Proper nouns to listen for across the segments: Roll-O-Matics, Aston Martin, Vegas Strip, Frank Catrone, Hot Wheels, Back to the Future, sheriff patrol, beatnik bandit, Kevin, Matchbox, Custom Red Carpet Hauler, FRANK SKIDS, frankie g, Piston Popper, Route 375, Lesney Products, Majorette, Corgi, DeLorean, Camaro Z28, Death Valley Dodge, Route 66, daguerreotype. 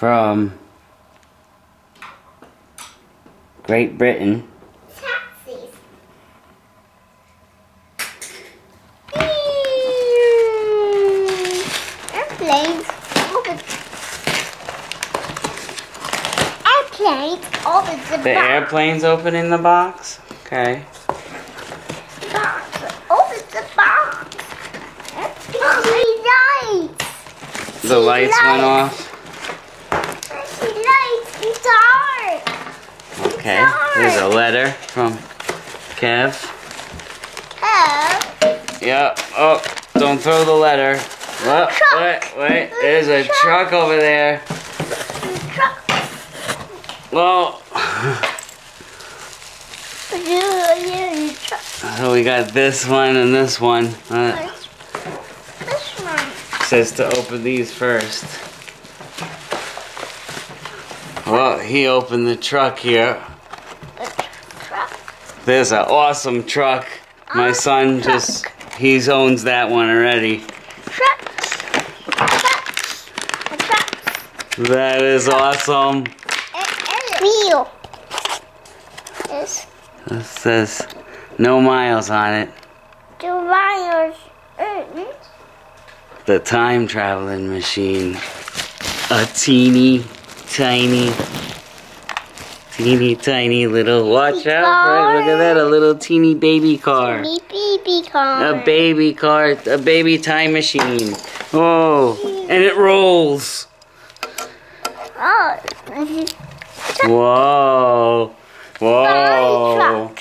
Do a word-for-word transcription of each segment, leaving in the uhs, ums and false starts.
from Great Britain. Taxis. Airplanes. Airplanes open the box. The airplanes open in the box? Okay. The lights, lights went off. The lights, it's dark. Okay, it's dark. There's a letter from Kev. Kev? Yep. Oh, don't throw the letter. Oh, wait, wait, there's a truck, truck over there. The truck. Whoa. So we got this one and this one. Uh, Says to open these first. Well, he opened the truck here. The truck. There's an awesome truck. My awesome son truck. just, he owns that one already. Trucks. Trucks. Trucks. That is trucks. awesome. It is real. It's it says no miles on it. Two miles. Mm-hmm. The time traveling machine. A teeny tiny, teeny tiny little, watch out for it, look at that, a little teeny baby car. Teeny baby car. A baby car, a baby time machine. Whoa, and it rolls. Oh. Whoa, whoa.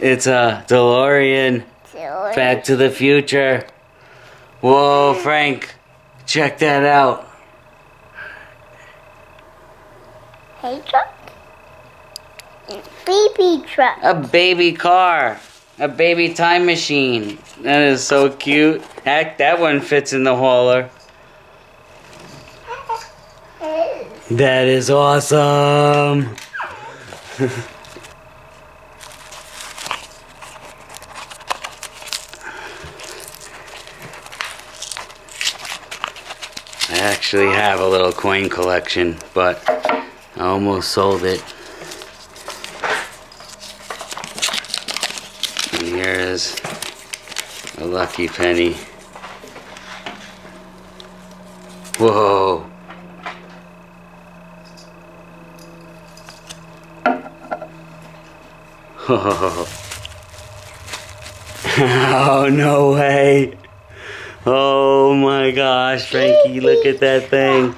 It's a DeLorean. DeLorean. Back to the Future. Whoa, Frank, check that out. Hey truck? Baby truck. A baby car. A baby time machine. That is so cute. Heck, that one fits in the hauler. That is awesome. I actually have a little coin collection, but I almost sold it. And here is a lucky penny. Whoa. Oh, oh no way. Oh my gosh, Frankie, look at that thing.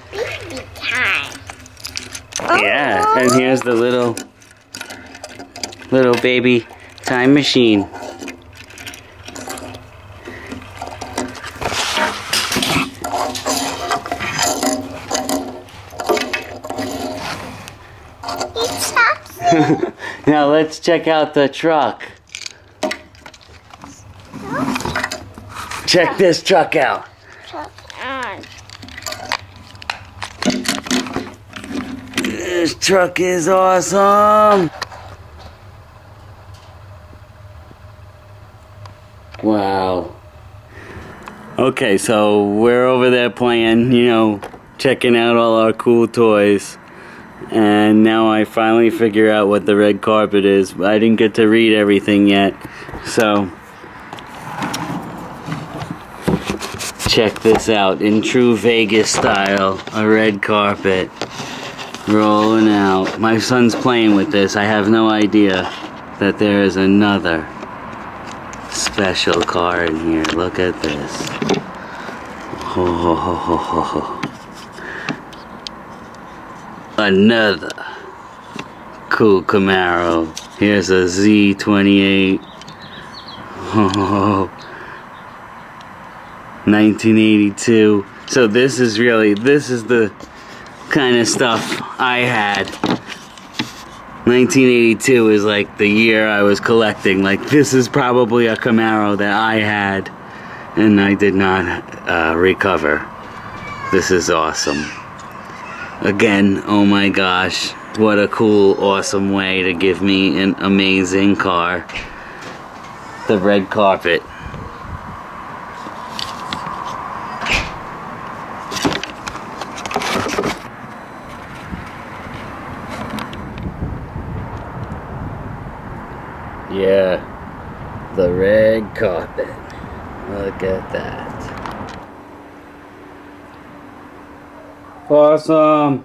Yeah, and here's the little, little baby time machine. Now let's check out the truck. Check this truck out. Truck on. This truck is awesome. Wow. Okay, so we're over there playing, you know, checking out all our cool toys. And now I finally figure out what the red carpet is. I didn't get to read everything yet, so... Check this out, in true Vegas style, a red carpet rolling out. My son's playing with this. I have no idea that there is another special car in here. Look at this. Oh, another cool Camaro. Here's a Z twenty-eight. Oh. nineteen eighty-two. So this is really, this is the kind of stuff I had. nineteen eighty-two is like the year I was collecting. Like, this is probably a Camaro that I had and I did not uh, recover. This is awesome. Again, oh my gosh, what a cool, awesome way to give me an amazing car. The red carpet. the red carpet. Look at that. Awesome.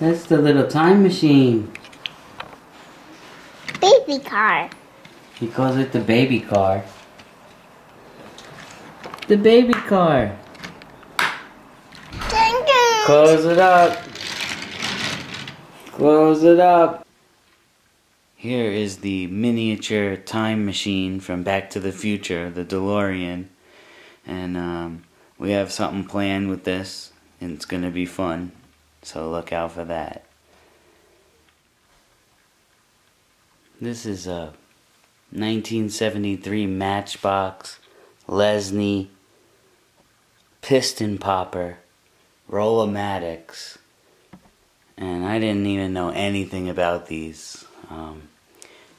That's the little time machine. Baby car. He calls it the baby car. The baby car. Dang it. Close it up. Close it up. Here is the miniature time machine from Back to the Future, the DeLorean. And um, we have something planned with this, and it's going to be fun. So look out for that. This is a nineteen seventy-three Matchbox, Lesney, Piston Popper, Roll-O-Matics. And I didn't even know anything about these. Um,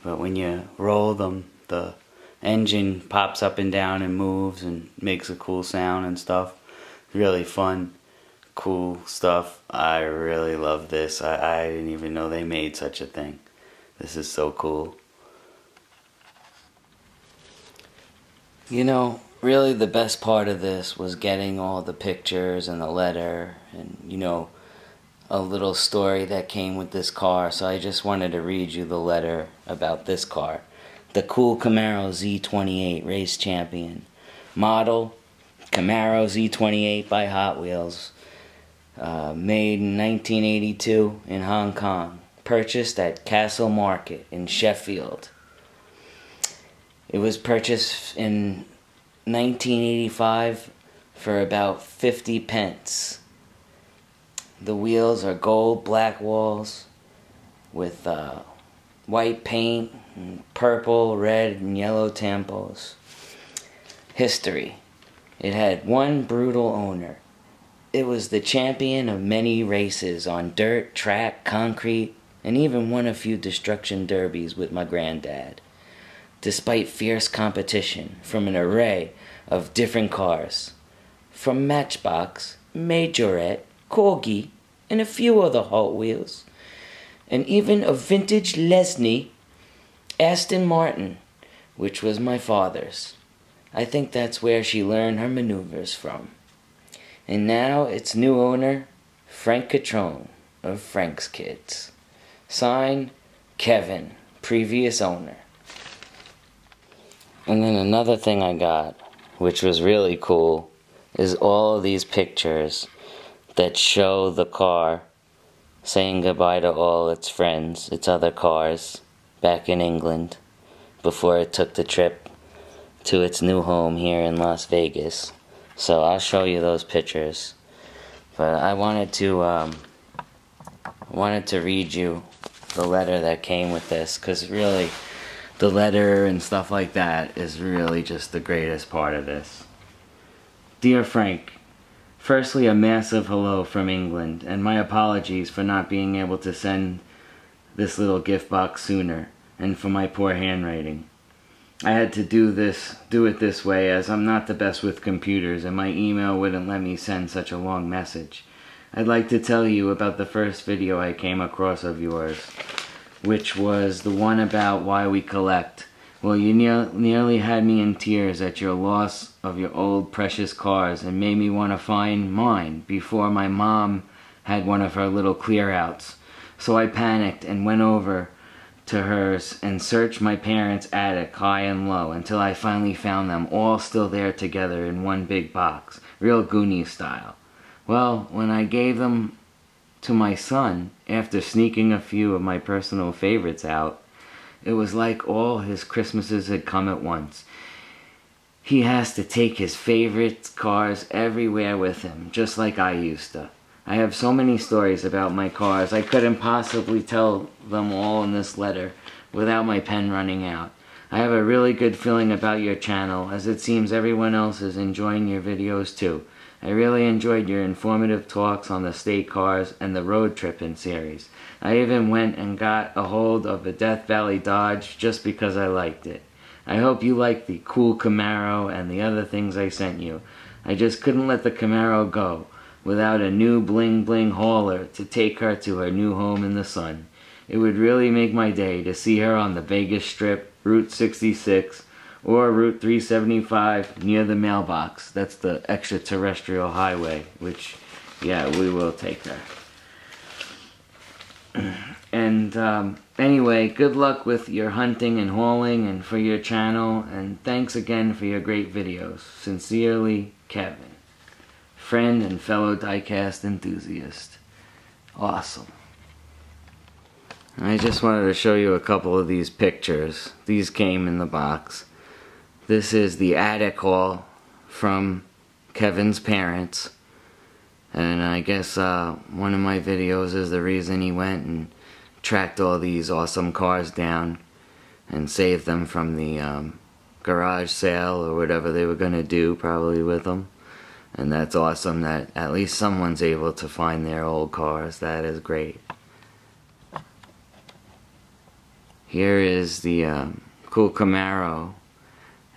but when you roll them, the engine pops up and down and moves and makes a cool sound and stuff. It's really fun. Cool stuff. I really love this. I, I didn't even know they made such a thing. This is so cool. You know, really the best part of this was getting all the pictures and the letter and, you know, a little story that came with this car. So I just wanted to read you the letter about this car. The cool Camaro Z twenty-eight race champion. Model Camaro Z twenty-eight by Hot Wheels. Uh, made in nineteen eighty-two in Hong Kong. Purchased at Castle Market in Sheffield. It was purchased in nineteen eighty-five for about fifty pence. The wheels are gold black walls with uh, white paint, and purple, red, and yellow tampos. History. It had one brutal owner. It was the champion of many races on dirt, track, concrete, and even won a few destruction derbies with my granddad. Despite fierce competition from an array of different cars, from Matchbox, Majorette, Corgi, and a few other Hot Wheels, and even a vintage Lesney Aston Martin, which was my father's. I think that's where she learned her maneuvers from. And now its new owner, Frank Catrone of Frank's Kids. Signed, Kevin, previous owner. And then another thing I got, which was really cool, is all these pictures that show the car saying goodbye to all its friends, its other cars, back in England, before it took the trip to its new home here in Las Vegas. So I'll show you those pictures, but I wanted to um, wanted to read you the letter that came with this, because really the letter and stuff like that is really just the greatest part of this. Dear Frank, firstly a massive hello from England, and my apologies for not being able to send this little gift box sooner, and for my poor handwriting. I had to do this, do it this way, as I'm not the best with computers and my email wouldn't let me send such a long message. I'd like to tell you about the first video I came across of yours, which was the one about why we collect. Well, you ne- nearly had me in tears at your loss of your old precious cars and made me want to find mine before my mom had one of her little clear-outs. So I panicked and went over to hers and searched my parents' attic high and low until I finally found them all still there together in one big box, real Goonies style. Well, when I gave them to my son, after sneaking a few of my personal favorites out, it was like all his Christmases had come at once. He has to take his favorite cars everywhere with him, just like I used to. I have so many stories about my cars, I couldn't possibly tell them all in this letter without my pen running out. I have a really good feeling about your channel, as it seems everyone else is enjoying your videos too. I really enjoyed your informative talks on the state cars and the road tripping series. I even went and got a hold of a Death Valley Dodge just because I liked it. I hope you like the cool Camaro and the other things I sent you. I just couldn't let the Camaro go without a new bling bling hauler to take her to her new home in the sun. It would really make my day to see her on the Vegas Strip, Route sixty-six, or Route three seventy-five near the mailbox. That's the extraterrestrial highway, which, yeah, we will take her. And um, anyway, good luck with your hunting and hauling and for your channel. And thanks again for your great videos. Sincerely, Kevin, friend and fellow diecast enthusiast. Awesome. I just wanted to show you a couple of these pictures. These came in the box. This is the attic haul from Kevin's parents. And I guess uh, one of my videos is the reason he went and tracked all these awesome cars down and saved them from the um, garage sale or whatever they were going to do probably with them. And that's awesome that at least someone's able to find their old cars. That is great. Here is the um, cool Camaro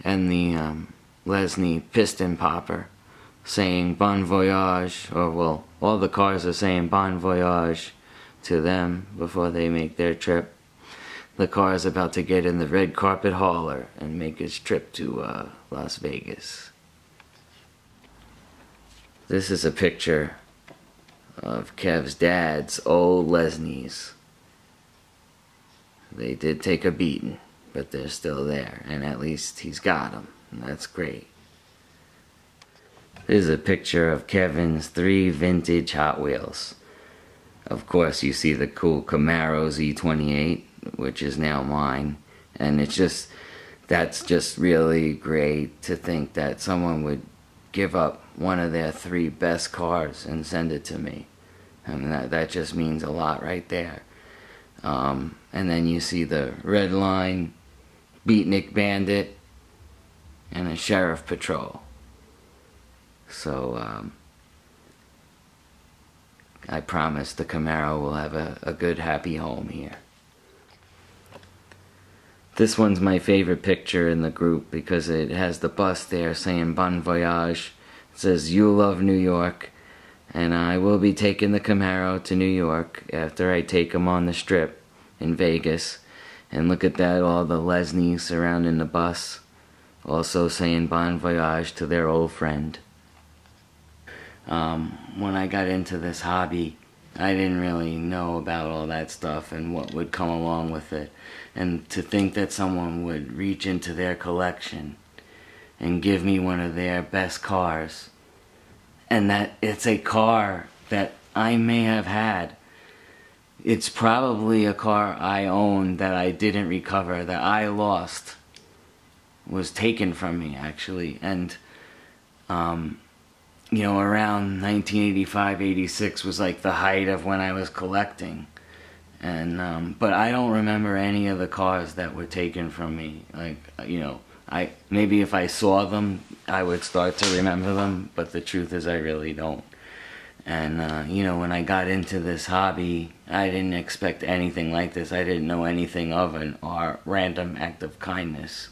and the um, Lesney Piston Popper saying Bon Voyage, or well, all the cars are saying Bon Voyage to them before they make their trip. The car is about to get in the red carpet hauler and make its trip to uh, Las Vegas. This is a picture of Kev's dad's old Lesneys. They did take a beating, but they're still there, and at least he's got them, and that's great. This is a picture of Kevin's three vintage Hot Wheels. Of course, you see the cool Camaro Z twenty-eight, which is now mine, and it's just, that's just really great to think that someone would give up one of their three best cars and send it to me. And that, that just means a lot right there. Um, and then you see the red line, Beatnik Bandit, and a Sheriff Patrol. So um, I promise the Camaro will have a, a good happy home here. This one's my favorite picture in the group because it has the bus there saying Bon Voyage. It says you love New York, and I will be taking the Camaro to New York after I take him on the strip in Vegas. And look at that, all the Lesneys surrounding the bus also saying Bon Voyage to their old friend. Um, when I got into this hobby, I didn't really know about all that stuff and what would come along with it. And to think that someone would reach into their collection and give me one of their best cars, and that it's a car that I may have had. It's probably a car I owned that I didn't recover, that I lost, was taken from me actually. And um, you know, around nineteen eighty-five eighty-six was like the height of when I was collecting. And um, but I don't remember any of the cars that were taken from me. Like, you know, I maybe if I saw them, I would start to remember them, but the truth is I really don't. And uh, you know, when I got into this hobby, I didn't expect anything like this. I didn't know anything of an or random act of kindness.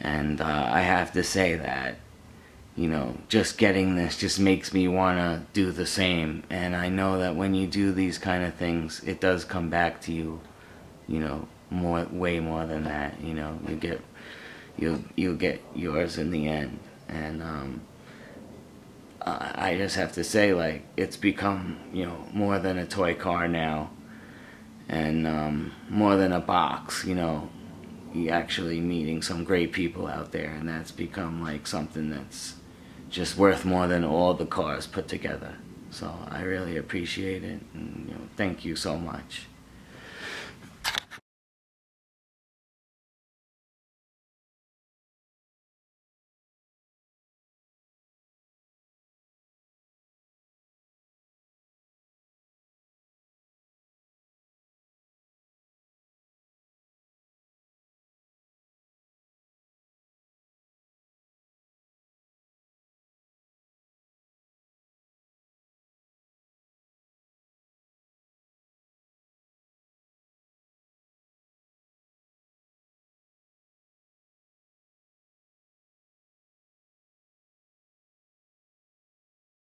And uh, I have to say that, you know, just getting this just makes me want to do the same. And I know that when you do these kind of things, it does come back to you, you know, more, way more than that. You know, you get, you'll, you'll get yours in the end. And um, I just have to say, like, it's become, you know, more than a toy car now, and um, more than a box, you know. You're actually meeting some great people out there, and that's become like something that's just worth more than all the cars put together. So I really appreciate it, and you know, thank you so much.